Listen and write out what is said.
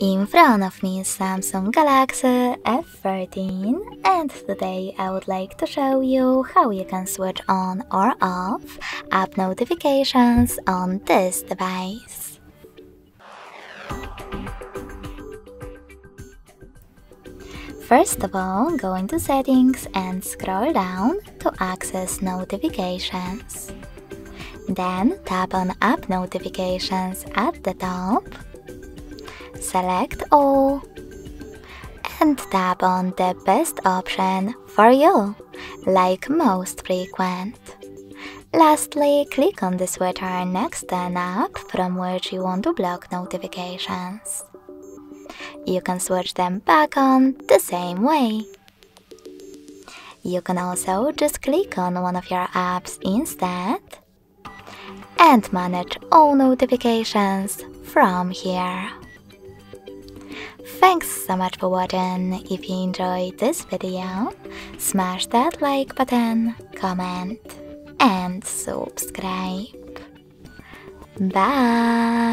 In front of me is Samsung Galaxy F14, and today I would like to show you how you can switch on or off app notifications on this device. First of all, go into settings and scroll down to access notifications. Then tap on app notifications at the top. Select all and tap on the best option for you, like most frequent. Lastly, click on the switcher next to an app from which you want to block notifications. You can switch them back on the same way. You can also just click on one of your apps instead and manage all notifications from here. Thanks so much for watching. If you enjoyed this video, smash that like button, comment and subscribe. Bye!